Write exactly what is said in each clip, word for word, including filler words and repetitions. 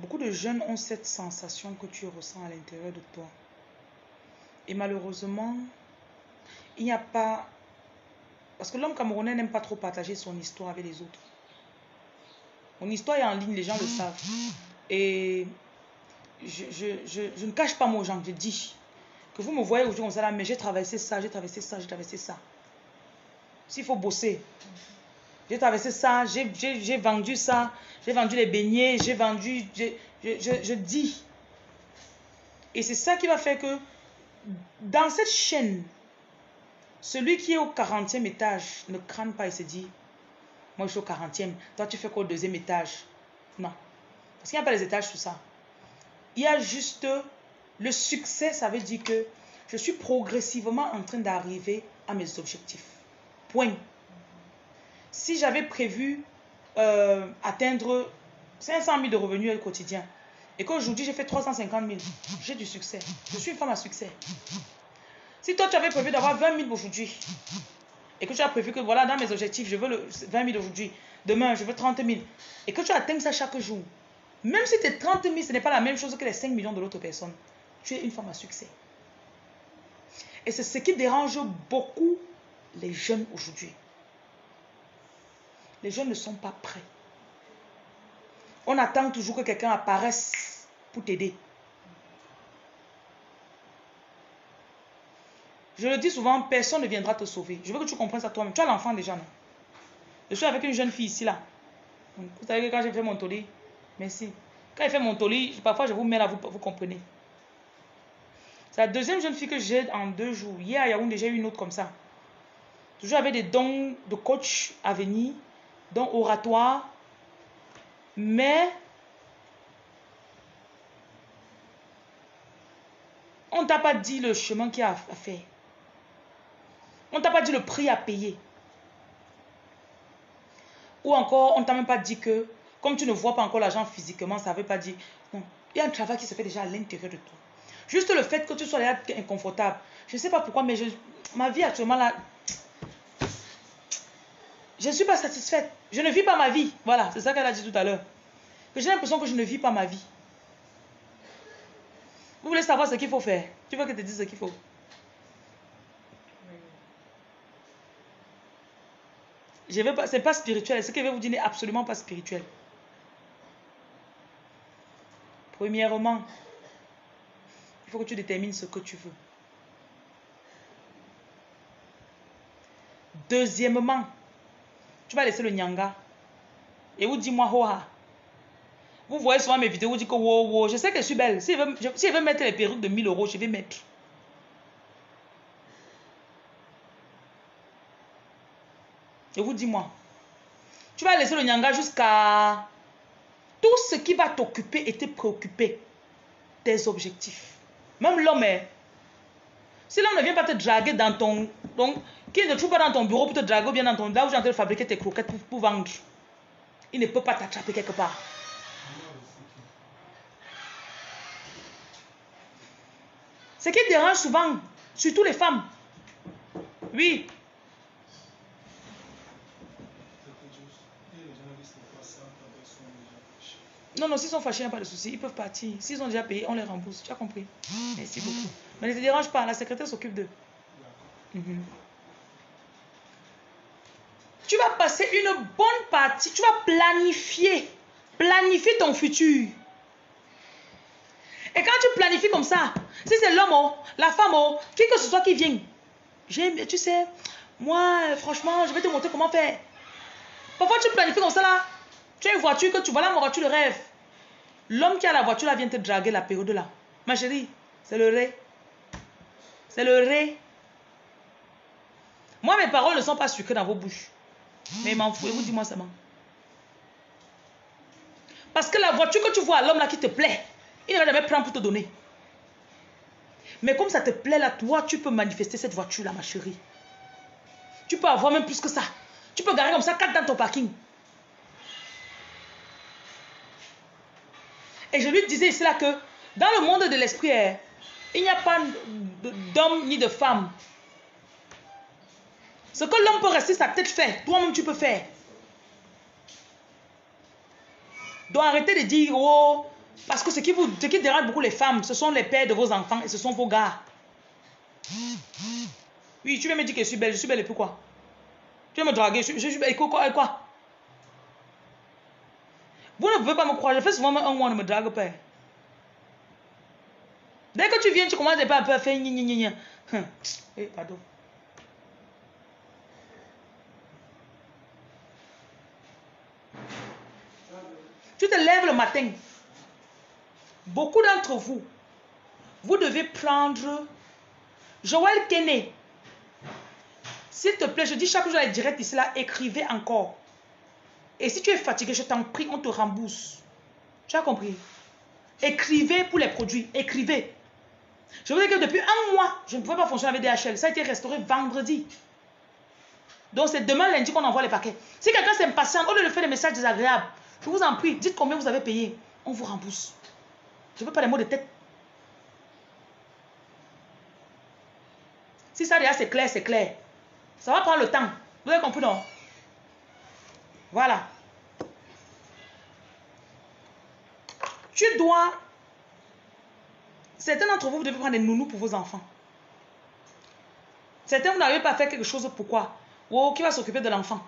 Beaucoup de jeunes ont cette sensation que tu ressens à l'intérieur de toi. Et malheureusement, il n'y a pas... Parce que l'homme camerounais n'aime pas trop partager son histoire avec les autres. Mon histoire est en ligne, les gens le savent. Et je, je, je, je ne cache pas moi aux gens, je dis que vous me voyez aujourd'hui comme ça, mais j'ai traversé ça, j'ai traversé ça, j'ai traversé ça. S'il faut bosser, j'ai traversé ça, j'ai vendu ça, j'ai vendu les beignets, j'ai vendu, je, je, je dis. Et c'est ça qui va faire que dans cette chaîne, celui qui est au quarantième étage ne crâne pas et se dit, moi je suis au quarantième, toi tu fais quoi au deuxième étage? Non, parce qu'il n'y a pas les étages tout ça. Il y a juste le succès, ça veut dire que je suis progressivement en train d'arriver à mes objectifs. Point. Si j'avais prévu euh, atteindre cinq cent mille de revenus quotidiens et qu'aujourd'hui j'ai fait trois cent cinquante mille, j'ai du succès. Je suis une femme à succès. Si toi tu avais prévu d'avoir vingt mille aujourd'hui et que tu as prévu que voilà dans mes objectifs je veux le vingt mille aujourd'hui, demain je veux trente mille et que tu atteignes ça chaque jour, même si tes trente mille ce n'est pas la même chose que les cinq millions de l'autre personne, tu es une femme à succès. Et c'est ce qui dérange beaucoup les jeunes aujourd'hui. Les jeunes ne sont pas prêts. On attend toujours que quelqu'un apparaisse pour t'aider. Je le dis souvent, personne ne viendra te sauver. Je veux que tu comprennes ça toi-même. Tu as l'enfant déjà, non? Je suis avec une jeune fille ici, là. Donc, vous savez que quand j'ai fait mon toli, merci. Quand j'ai fait mon toli, parfois je vous mets là, vous, vous comprenez. C'est la deuxième jeune fille que j'ai en deux jours. Hier, à Yaoundé, j'ai eu une autre comme ça. Toujours avec des dons de coach à venir, dons oratoires. Mais on ne t'a pas dit le chemin qu'il y a à faire. On ne t'a pas dit le prix à payer. Ou encore, on ne t'a même pas dit que, comme tu ne vois pas encore l'argent physiquement, ça ne veut pas dire... Non, il y a un travail qui se fait déjà à l'intérieur de toi. Juste le fait que tu sois là inconfortable. Je ne sais pas pourquoi, mais je, ma vie actuellement, là, je ne suis pas satisfaite. Je ne vis pas ma vie. Voilà, c'est ça qu'elle a dit tout à l'heure. J'ai l'impression que je ne vis pas ma vie. Vous voulez savoir ce qu'il faut faire. Tu veux que je te dise ce qu'il faut. Ce n'est pas spirituel. Ce que je vais vous dire n'est absolument pas spirituel. Premièrement, il faut que tu détermines ce que tu veux. Deuxièmement, tu vas laisser le nyanga. Et vous dis-moi, hoha. Vous voyez souvent mes vidéos, vous dites que wow, wow, je sais que je suis belle. Si elle veut, si elle veut mettre les perruques de mille euros, je vais mettre. Et vous dis-moi, tu vas laisser le nyanga jusqu'à tout ce qui va t'occuper et te préoccuper. Tes objectifs. Même l'homme est. Si l'homme ne vient pas te draguer dans ton... Donc, qu'il ne trouve pas dans ton bureau pour te draguer ou bien dans ton... Là où j'ai en train de fabriquer tes croquettes pour, pour vendre. Il ne peut pas t'attraper quelque part. Ce qui dérange souvent, surtout les femmes. Oui. Non, non, s'ils sont fâchés, il n'y a pas de souci. Ils peuvent partir. S'ils ont déjà payé, on les rembourse. Tu as compris? Merci beaucoup. Mais ne te dérange pas, la secrétaire s'occupe d'eux. Mm-hmm. Tu vas passer une bonne partie. Tu vas planifier. Planifier ton futur. Et quand tu planifies comme ça, si c'est l'homme, oh, la femme, oh, qui que ce soit qui vient, tu sais, moi, franchement, je vais te montrer comment faire. Parfois, tu planifies comme ça, là. Tu as une voiture que tu vois là, mon voiture, le rêve. L'homme qui a la voiture, là, vient te draguer la période, là. Ma chérie, c'est le ré. C'est le ré. Moi, mes paroles ne sont pas sucrées dans vos bouches. Mais il m'en fout. Et vous, dis-moi seulement. Parce que la voiture que tu vois, l'homme, là, qui te plaît, il ne va jamais prendre pour te donner. Mais comme ça te plaît là, toi, tu peux manifester cette voiture là, ma chérie. Tu peux avoir même plus que ça. Tu peux garer comme ça, quatre dans ton parking. Et je lui disais ici là que dans le monde de l'esprit, il n'y a pas d'homme ni de femme. Ce que l'homme peut rester sa tête fait, toi-même tu peux faire. Donc arrêtez de dire, oh, Parce que ce qui, vous, ce qui dérange beaucoup les femmes, ce sont les pères de vos enfants et ce sont vos gars. Oui, tu veux me dire que je suis belle, je suis belle et puis quoi? Tu veux me draguer, je, je suis belle et quoi, et quoi? Vous ne pouvez pas me croire, je fais souvent un mois de me drague pas. Dès que tu viens, tu commences à faire faire gna gna. Eh, pardon. Tu te lèves le matin. Beaucoup d'entre vous, vous devez prendre Joël Kenney. S'il te plaît, je dis chaque jour à la direct ici, là, écrivez encore. Et si tu es fatigué, je t'en prie, on te rembourse. Tu as compris? Écrivez pour les produits, écrivez. Je vous dis que depuis un mois, je ne pouvais pas fonctionner avec D H L. Ça a été restauré vendredi. Donc c'est demain lundi qu'on envoie les paquets. Si quelqu'un s'impatiente, au lieu de faire des messages désagréables, je vous en prie, dites combien vous avez payé. On vous rembourse. Je ne veux pas les mots de tête. Si ça déjà c'est clair, c'est clair. Ça va prendre le temps. Vous avez compris, non? Voilà. Tu dois... Certains d'entre vous, vous devez prendre des nounous pour vos enfants. Certains, vous n'arrivez pas à faire quelque chose. Pourquoi? Oh, qui va s'occuper de l'enfant?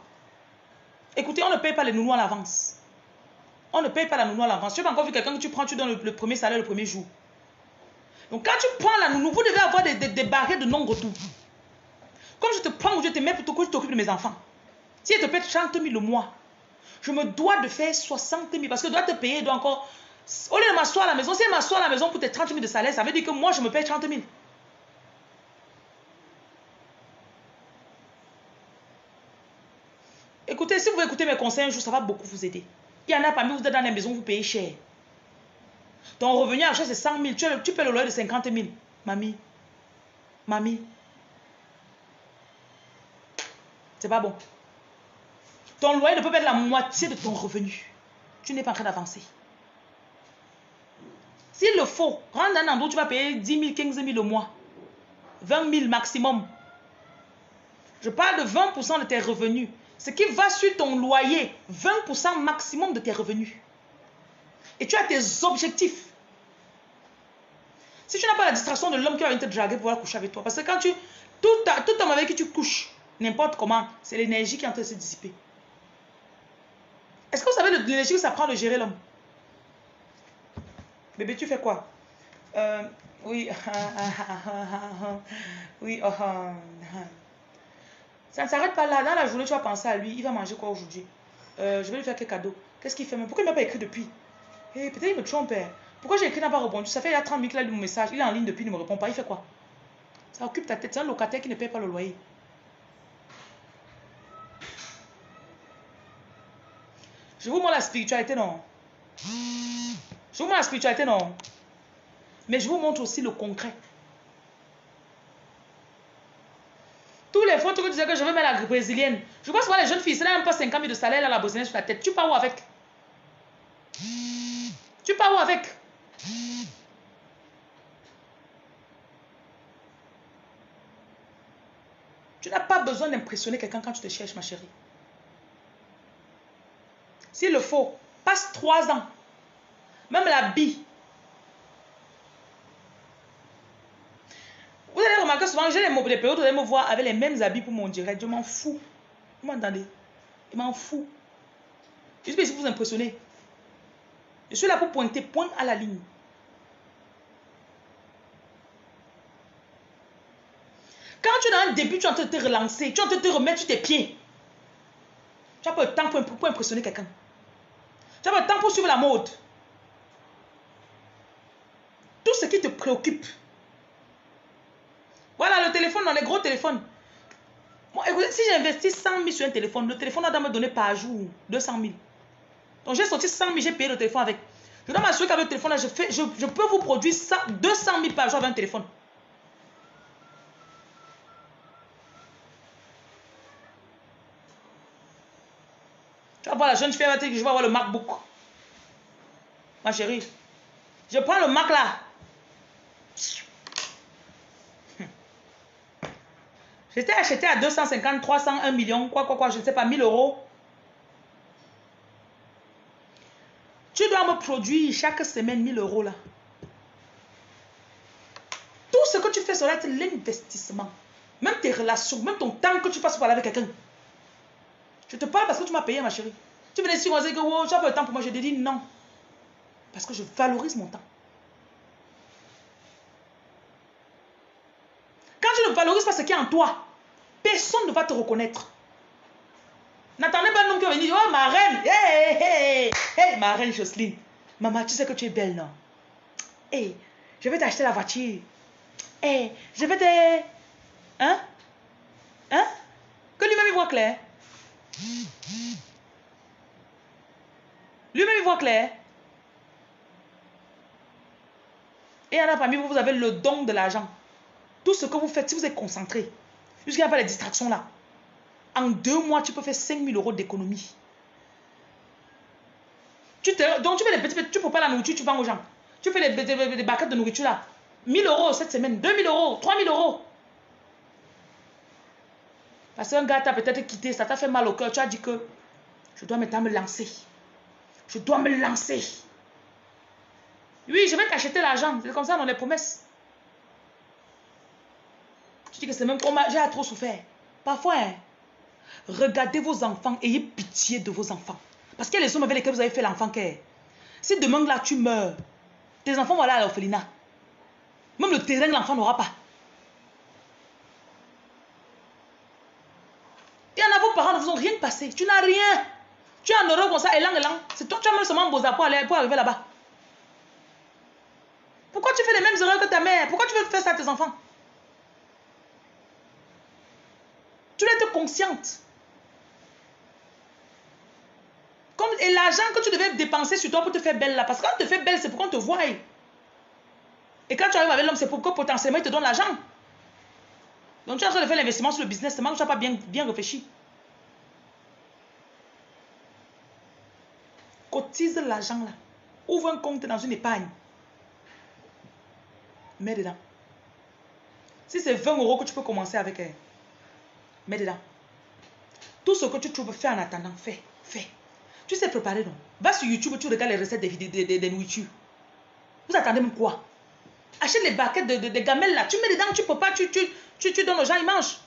Écoutez, on ne paye pas les nounous à l'avance. On ne paye pas la nounou à l'avance. Tu n'as pas encore vu quelqu'un que tu prends, tu donnes le, le premier salaire le premier jour. Donc quand tu prends la nounou, vous devez avoir des, des, des barrières de non-retour. Comme je te prends ou je te mets plutôt que je t'occupe de mes enfants. Si elle te paie trente mille le mois, je me dois de faire soixante mille parce que je dois te payer. Donc encore, au lieu de m'asseoir à la maison, si elle m'assoit à la maison pour tes trente mille de salaire, ça veut dire que moi je me paye trente mille. Écoutez, si vous écoutez mes conseils un jour, ça va beaucoup vous aider. Il y en a parmi vous, vous êtes dans la maison, vous payez cher. Ton revenu à l'achat, c'est cent mille. Tu, tu payes le loyer de cinquante mille. Mamie. Mamie. C'est pas bon. Ton loyer ne peut pas être la moitié de ton revenu. Tu n'es pas en train d'avancer. S'il le faut, rentre un endroit où tu vas payer dix mille, quinze mille le mois. vingt mille maximum. Je parle de vingt pour cent de tes revenus. Ce qui va sur ton loyer, vingt pour cent maximum de tes revenus. Et tu as tes objectifs. Si tu n'as pas la distraction de l'homme qui va venir te draguer pour pouvoir coucher avec toi. Parce que quand tu... Tout, tout homme avec qui tu couches, n'importe comment, c'est l'énergie qui est en train de se dissiper. Est-ce que vous savez l'énergie que ça prend de gérer l'homme? Bébé, tu fais quoi? euh, Oui. Oui. Oh, oh. Ça ne s'arrête pas là. Dans la journée, tu vas penser à lui. Il va manger quoi aujourd'hui? euh, Je vais lui faire quel cadeau? Qu'est-ce qu'il fait? Mais pourquoi il ne m'a pas écrit depuis? Eh, peut-être il me trompe. Hein. Pourquoi j'ai écrit n'a pas répondu? Ça fait il y a trente minutes qu'il a lu mon message. Il est en ligne depuis, il ne me répond pas. Il fait quoi? Ça occupe ta tête. C'est un locataire qui ne paye pas le loyer. Je vous montre la spiritualité, non? Je vous montre la spiritualité, non? Mais je vous montre aussi le concret. Tous les fois, tu me disais que je veux mettre la brésilienne. Je pense voir les jeunes filles, ça n'a même pas cinquante mille de salaire à la brésilienne sur la tête. Tu pars où avec? Tu pars où avec? Tu n'as pas besoin d'impressionner quelqu'un quand tu te cherches, ma chérie. S'il le faut, passe trois ans. Même la bille. Vous allez remarquer souvent, j'ai des périodes où vous allez me voir avec les mêmes habits pour mon direct. Je m'en fous. Vous m'entendez? Je m'en fous. Je suis ici pour vous impressionner. Je suis là pour pointer, point à la ligne. Quand tu es dans un début, tu es en train de te relancer, tu es en train de te remettre sur tes pieds. Tu n'as pas le temps pour, pour, pour impressionner quelqu'un. Tu n'as pas le temps pour suivre la mode. Tout ce qui te préoccupe. Voilà le téléphone, dans les gros téléphones. Moi, écoutez, si j'investis cent mille sur un téléphone, le téléphone doit me donner par jour deux cent mille. Donc j'ai sorti cent mille, j'ai payé le téléphone avec. Je dois m'assurer qu'avec le téléphone, là, je, fais, je, je peux vous produire deux cent mille par jour avec un téléphone. Tu vas voir la jeune fille, je vais avoir le MacBook. Ma chérie, je prends le Mac là. J'étais acheté à deux cent cinquante, trois cents, un million, quoi, quoi, quoi, je ne sais pas, mille euros. Tu dois me produire chaque semaine mille euros là. Tout ce que tu fais, ça doit être l'investissement. Même tes relations, même ton temps que tu passes pour parler avec quelqu'un. Je te parle parce que tu m'as payé, ma chérie. Tu venais ici, on disait que oh, j'avais le temps pour moi. Je te dis non. Parce que je valorise mon temps. Quand tu ne valorises pas ce qui est en toi, personne ne va te reconnaître. N'attendez pas un homme qui va venir dire « Oh, ma reine, hey, hey, hey, ma reine Jocelyne, maman, tu sais que tu es belle, non? Hey, je vais t'acheter la voiture. Hey, je vais te... Hein? Hein? Que lui-même, il voit clair. Lui-même, il voit clair. Et il y en a parmi vous, vous avez le don de l'argent. Tout ce que vous faites, si vous êtes concentré, jusqu'à avoir les distractions là, en deux mois, tu peux faire cinq mille euros d'économie. Donc, tu fais les petits, tu prépares la nourriture, tu vends aux gens. Tu fais les, les, les barquettes de nourriture là. mille euros cette semaine, deux mille euros, trois mille euros. Parce qu'un gars t'a peut-être quitté, ça t'a fait mal au cœur. Tu as dit que je dois maintenant me lancer. Je dois me lancer. Oui, je vais t'acheter l'argent. C'est comme ça dans les promesses. Tu dis que c'est même qu'on m'a déjà trop souffert. Parfois, hein. Regardez vos enfants, ayez pitié de vos enfants. Parce qu'il y a les hommes avec lesquels vous avez fait l'enfant qu'est. Si demain là tu meurs, tes enfants vont aller à l'orphelinat. Même le terrain que l'enfant n'aura pas. Il y en a, vos parents ne vous ont rien passé. Tu n'as rien. Tu es en Europe comme ça, élan, élan. C'est toi, tu as même seulement beaux apports pour arriver là-bas. Pourquoi tu fais les mêmes erreurs que ta mère? Pourquoi tu veux faire ça à tes enfants? Tu dois être consciente. Comme, et l'argent que tu devais dépenser sur toi pour te faire belle là. Parce que quand on te fait belle, c'est pour qu'on te voie. Et quand tu arrives avec l'homme, c'est pour que potentiellement il te donne l'argent. Donc tu es en train de faire l'investissement sur le business, seulement que tu n'as pas bien, bien réfléchi. Cotise l'argent là. Ouvre un compte dans une épargne. Mets dedans. Si c'est vingt euros que tu peux commencer avec elle. Mets dedans. Tout ce que tu trouves, fais en attendant. Fais, fais. Tu sais préparer, non? Va sur YouTube, tu regardes les recettes des, des, des, des nourritures. Vous attendez même quoi? Achète les barquettes de, de, de gamelles là. Tu mets dedans, tu peux pas, tu, tu, tu, tu donnes aux gens, ils mangent.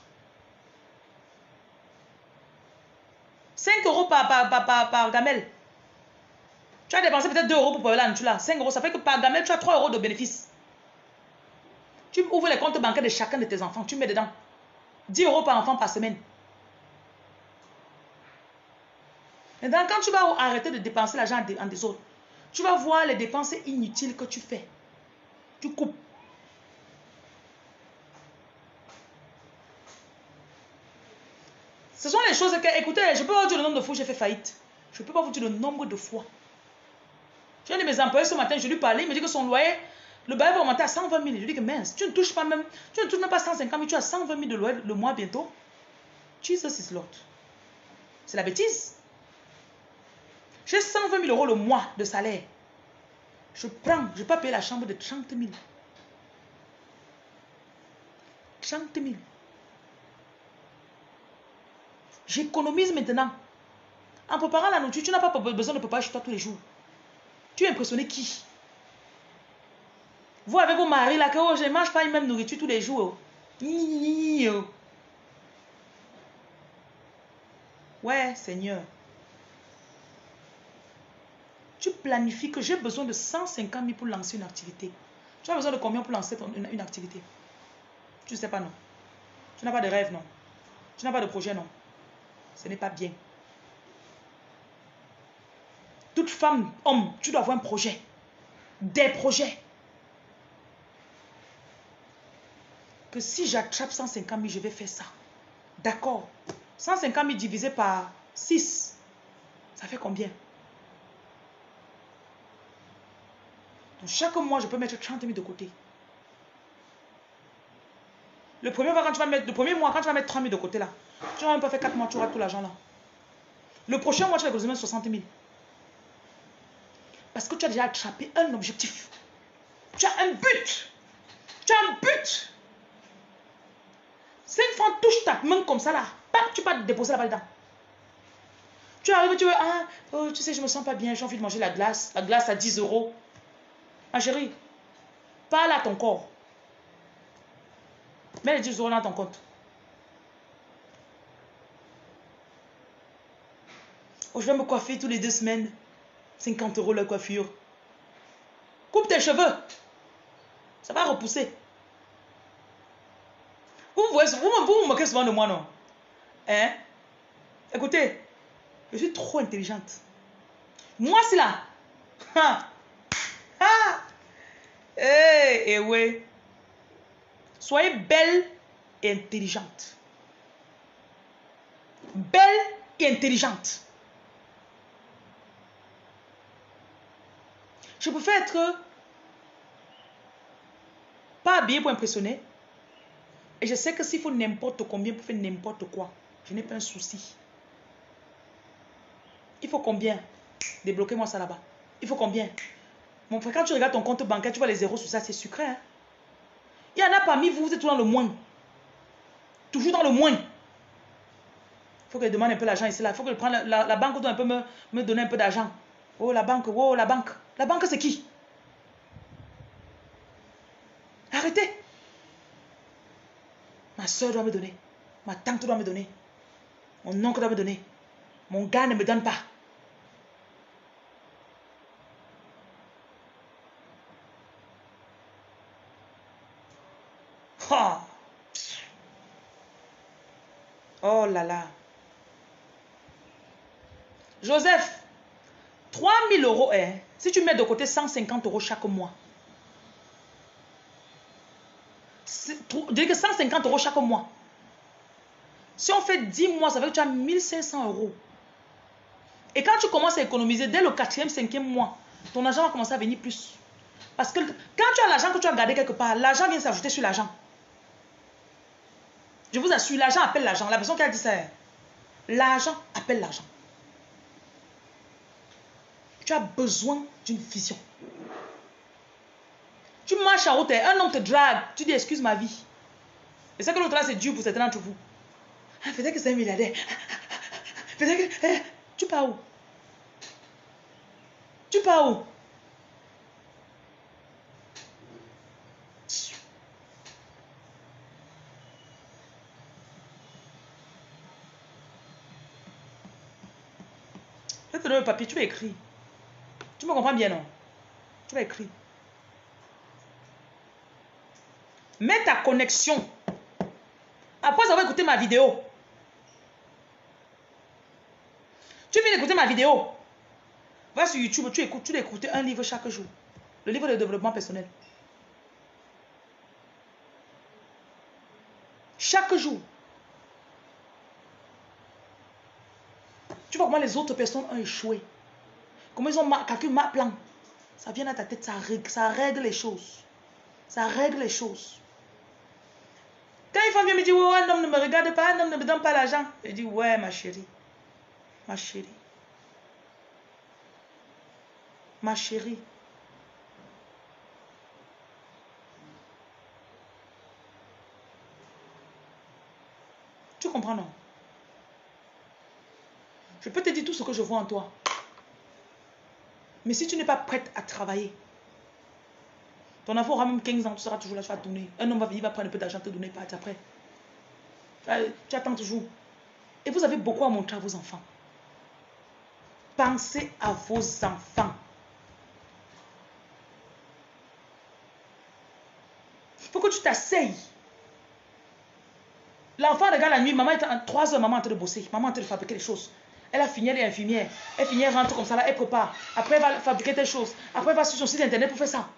cinq euros par, par, par, par, par gamelle. Tu as dépensé peut-être deux euros pour la nourriture là. cinq euros, ça fait que par gamelle, tu as trois euros de bénéfice. Tu ouvres les comptes bancaires de chacun de tes enfants, tu mets dedans. dix euros par enfant par semaine. Et donc, quand tu vas arrêter de dépenser l'argent en des autres, tu vas voir les dépenses inutiles que tu fais. Tu coupes. Ce sont les choses que, écoutez, je ne peux pas vous dire le nombre de fois que j'ai fait faillite. Je ne peux pas vous dire le nombre de fois. J'ai un de mes employés ce matin, je lui parlais, il me dit que son loyer, le bail va monter à cent vingt mille. Je lui dis que mince, tu ne touches pas même, tu ne touches même pas cent cinquante mille, tu as cent vingt mille de loyer le mois bientôt. Jesus is Lord. C'est la bêtise. J'ai cent vingt mille euros le mois de salaire. Je prends, je ne vais pas payer la chambre de trente mille. trente mille. J'économise maintenant. En préparant la nourriture, tu n'as pas besoin de préparer chez toi tous les jours. Tu es impressionné qui? Vous avec vos maris là, que oh, je ne mange pas la même nourriture tous les jours. Ouais, Seigneur. Tu planifies que j'ai besoin de cent cinquante mille pour lancer une activité. Tu as besoin de combien pour lancer ton, une, une activité? Tu ne sais pas, non. Tu n'as pas de rêve, non. Tu n'as pas de projet, non. Ce n'est pas bien. Toute femme, homme, tu dois avoir un projet. Des projets. Que si j'attrape cent cinquante mille, je vais faire ça. D'accord. cent cinquante mille divisé par six, ça fait combien? Donc, chaque mois, je peux mettre trente mille de côté. Le premier mois, quand tu vas mettre, le premier mois, quand tu vas mettre trois mille de côté, là, tu n'as même pas fait quatre mois, tu auras tout l'argent, là. Le prochain mois, tu vas consommer soixante mille. Parce que tu as déjà attrapé un objectif. Tu as un but. Tu as un but. Cinq fois, touche ta main comme ça, là. Bam, tu vas déposer la balle dedans. Tu arrives, tu veux, ah, oh, tu sais, je me sens pas bien, j'ai envie de manger la glace, la glace à dix euros. Ma chérie, parle à ton corps. Mets les dix euros dans ton compte. Oh, je vais me coiffer tous les deux semaines. cinquante euros la coiffure. Coupe tes cheveux. Ça va repousser. Vous vous, voyez, vous, vous, vous moquez souvent de moi, non? Hein? Écoutez, je suis trop intelligente. Moi, c'est là. Ha! Ha! Eh, eh, ouais. Soyez belle et intelligente. Belle et intelligente. Je préfère être pas habillée pour impressionner. Et je sais que s'il faut n'importe combien pour faire n'importe quoi, je n'ai pas un souci. Il faut combien? Débloquez-moi ça là-bas. Il faut combien? Mon frère, quand tu regardes ton compte bancaire, tu vois les zéros sur ça, c'est sucré. Hein? Il y en a parmi vous, vous êtes toujours dans le moins. Toujours dans le moins. Il faut que je demande un peu l'argent ici. Il faut que je prenne la, la, la banque doit un peu me, me donner un peu d'argent. Oh, la banque, oh, la banque. La banque, c'est qui? Arrêtez. Ma soeur doit me donner. Ma tante doit me donner. Mon oncle doit me donner. Mon gars ne me donne pas. Oh, oh là là. Joseph, trois mille euros, hein, si tu mets de côté cent cinquante euros chaque mois. Dès que cent cinquante euros chaque mois. Si on fait dix mois, ça veut que tu as mille cinq cents euros. Et quand tu commences à économiser, dès le quatrième, cinquième mois, ton argent va commencer à venir plus. Parce que quand tu as l'argent que tu as gardé quelque part, l'argent vient s'ajouter sur l'argent. Je vous assure, l'argent appelle l'argent. La personne qui a dit ça, l'argent appelle l'argent. Tu as besoin d'une vision. Tu marches à haute, un homme te drague, tu dis excuse ma vie. Et c'est que l'autre là, c'est dur pour certains d'entre vous. Ah, peut-être que c'est un milliardaire. Peut-être que... Eh, tu pars où? Tu pars où? Je vais te donner le papier, tu vas écrire. Tu me comprends bien, non? Tu vas écrire. Mets ta connexion. Après avoir écouté ma vidéo. Tu viens d'écouter ma vidéo. Va sur YouTube, tu écoutes, tu écoutes un livre chaque jour. Le livre de développement personnel. Chaque jour. Tu vois comment les autres personnes ont échoué. Comment ils ont calculé ma plan. Ça vient à ta tête, ça règle, ça règle les choses. Ça règle les choses. Quand une femme vient me dire, oh, un homme ne me regarde pas, un homme ne me donne pas l'argent. Je dis, ouais, ma chérie. Ma chérie. Ma chérie. Tu comprends, non? Je peux te dire tout ce que je vois en toi. Mais si tu n'es pas prête à travailler, ton enfant aura même quinze ans, tu seras toujours là, tu vas tourner. Un homme va venir, va prendre un peu d'argent, te donner, pas après. Tu attends toujours. Et vous avez beaucoup à montrer à vos enfants. Pensez à vos enfants. Il faut que tu t'asseyes. L'enfant regarde la nuit, maman est en trois heures, maman est en train de bosser, maman est en train de fabriquer les choses. Elle a fini, elle est infirmière. Elle finit, elle rentre comme ça, là, elle prépare. Après, elle va fabriquer des choses. Après, elle va sur son site internet pour faire ça.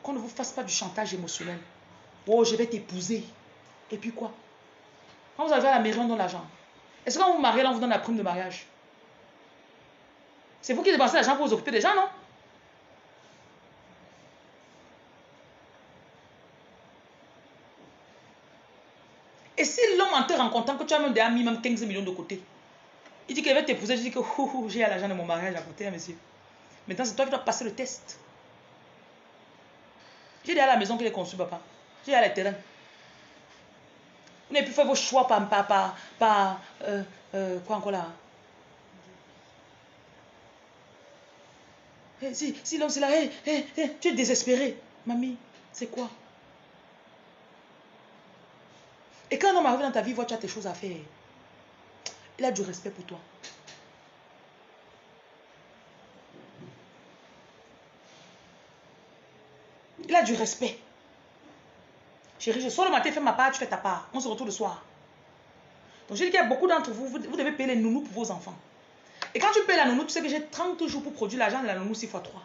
Qu'on ne vous fasse pas du chantage émotionnel. Oh, je vais t'épouser. Et puis quoi? Quand vous arrivez à la mairie, on donne l'argent. Est-ce que quand vous vous mariez, là, on vous donne la prime de mariage? C'est vous qui dépensez l'argent pour vous occuper des gens, non? Et si l'homme en te rencontrant que tu as même déjà mis même quinze millions de côté, il dit qu'il va t'épouser, je dis que j'ai l'argent de mon mariage à côté, hein, monsieur. Maintenant, c'est toi qui dois passer le test. J'ai déjà la maison qu'il est conçue, papa. J'ai déjà les terrains. Ne più favo choix pa papa pa euh euh quoi encore là. Hey, si si l'homme c'est là, hey, hey, hey, tu es désespéré, mamie, c'est quoi? Et quand un homme arrive dans ta vie, voit tu as tes choses à faire. Il a du respect pour toi. Il a du respect. Chérie, je sors le matin, fais ma part, tu fais ta part. On se retrouve le soir. Donc je dis qu'il y a beaucoup d'entre vous, vous, vous devez payer les nounous pour vos enfants. Et quand tu payes la nounou, tu sais que j'ai trente jours pour produire l'argent de la nounou six fois trois.